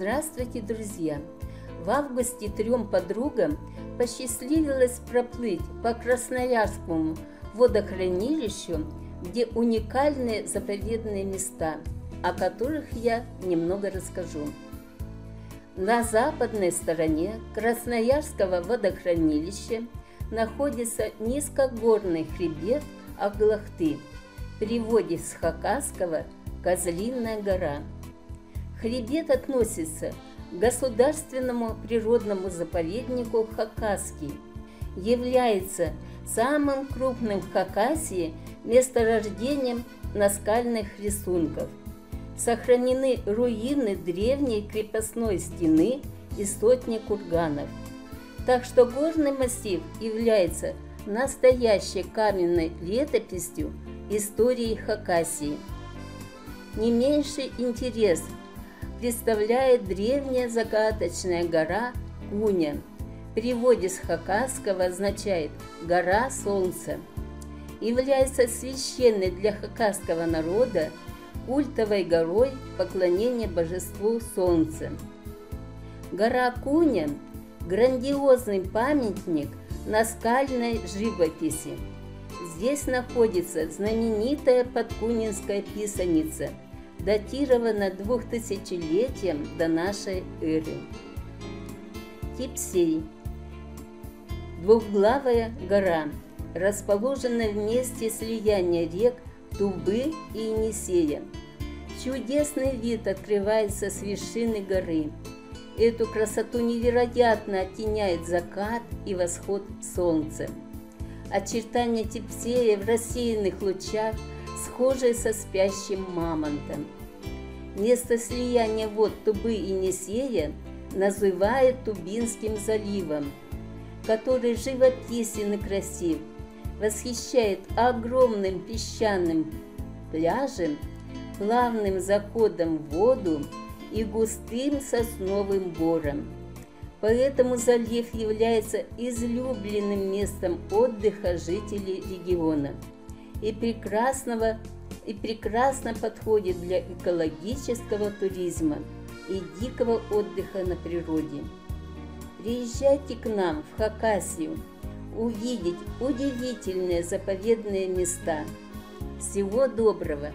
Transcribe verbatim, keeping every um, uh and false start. Здравствуйте, друзья! В августе трем подругам посчастливилось проплыть по Красноярскому водохранилищу, где уникальные заповедные места, о которых я немного расскажу. На западной стороне Красноярского водохранилища находится низкогорный хребет Оглахты, переводе с хакасского «Козлиная гора». Хребет относится к Государственному природному заповеднику Хакасский, является самым крупным в Хакасии месторождением наскальных рисунков. Сохранены руины древней крепостной стены и сотни курганов. Так что горный массив является настоящей каменной летописью истории Хакасии. Не меньший интерес представляет древняя загадочная гора Куня. В переводе с хакасского означает «гора солнца». Является священной для хакасского народа культовой горой поклонения божеству солнца. Гора Куня – грандиозный памятник наскальной живописи. Здесь находится знаменитая подкунинская писаница, датирована двухтысячелетием до нашей эры. Тепсей – двухглавая гора, расположена в месте слияния рек Тубы и Енисея. Чудесный вид открывается с вершины горы. Эту красоту невероятно оттеняет закат и восход солнца. Очертания Тепсея в рассеянных лучах схожи со спящим мамонтом. Место слияния вод Тубы и Енисея называют Тубинским заливом, который живописен и красив, восхищает огромным песчаным пляжем, плавным заходом в воду и густым сосновым бором. Поэтому залив является излюбленным местом отдыха жителей региона и, прекрасного, и прекрасно подходит для экологического туризма и дикого отдыха на природе. Приезжайте к нам в Хакасию увидеть удивительные заповедные места. Всего доброго!